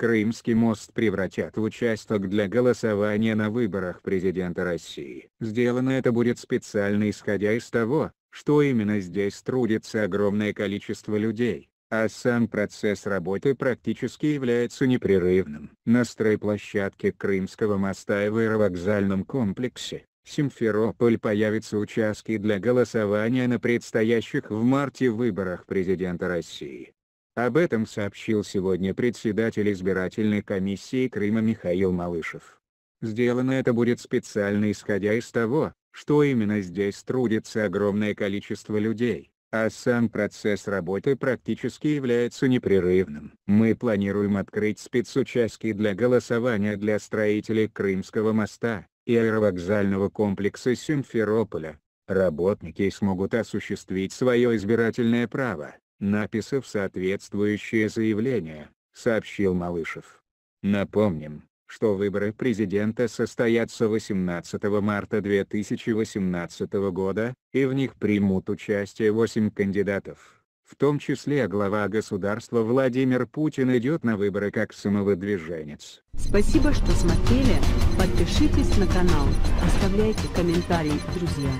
Крымский мост превратят в участок для голосования на выборах президента России. Сделано это будет специально исходя из того, что именно здесь трудится огромное количество людей, а сам процесс работы практически является непрерывным. На стройплощадке Крымского моста и в аэровокзальном комплексе Симферополь появятся участки для голосования на предстоящих в марте выборах президента России. Об этом сообщил сегодня председатель избирательной комиссии Крыма Михаил Малышев. Сделано это будет специально исходя из того, что именно здесь трудится огромное количество людей, а сам процесс работы практически является непрерывным. Мы планируем открыть спецучастки для голосования для строителей Крымского моста и аэровокзального комплекса Симферополя. Работники смогут осуществить свое избирательное право, написав соответствующее заявление, сообщил Малышев. Напомним, что выборы президента состоятся 18 марта 2018 года, и в них примут участие 8 кандидатов, в том числе глава государства Владимир Путин идет на выборы как самовыдвиженец. Спасибо, что смотрели, подпишитесь на канал, оставляйте комментарии, друзья.